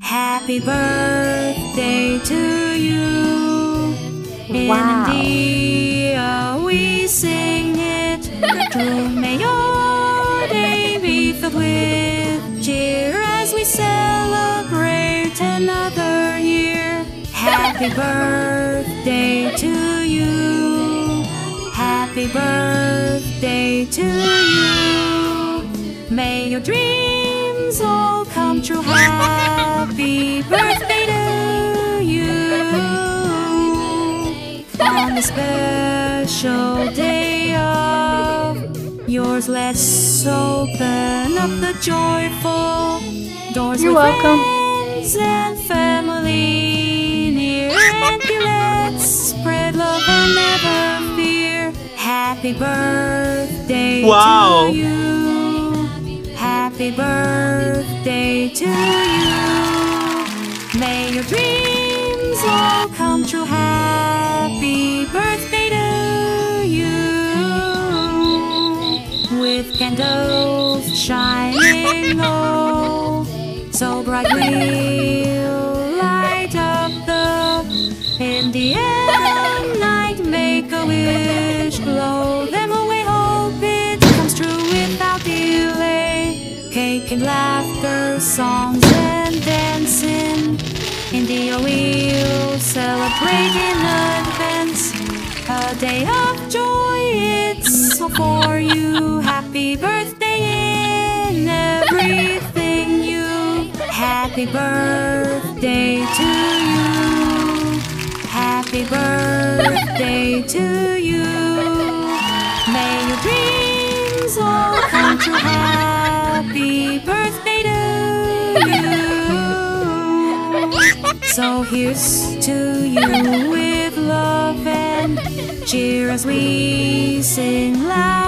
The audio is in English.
Happy birthday to you. Wow. In the air we sing it. To may your day be filled with cheer as we celebrate another year. Happy birthday to you. Happy birthday to you. May your dreams all come true. Happy birthday to you. On the special day of yours, let's open up the joyful doors. You're welcome. Friends and family near, and let's spread love and never fear. Happy birthday to you. Happy birthday to you. May your dreams all come true. Happy birthday to you. With candles shining low, so bright we'll light up the Indian night. Make a wish, blow them away, hope it comes true without delay. Cake and laughter, songs and dancing, India we'll celebrate in advance. A day of joy, it's all for you. Happy birthday in everything you. Happy birthday to you. Happy birthday to you. May your dreams all come true. Happy birthday to you. So here's to you with love and cheer as we sing loud.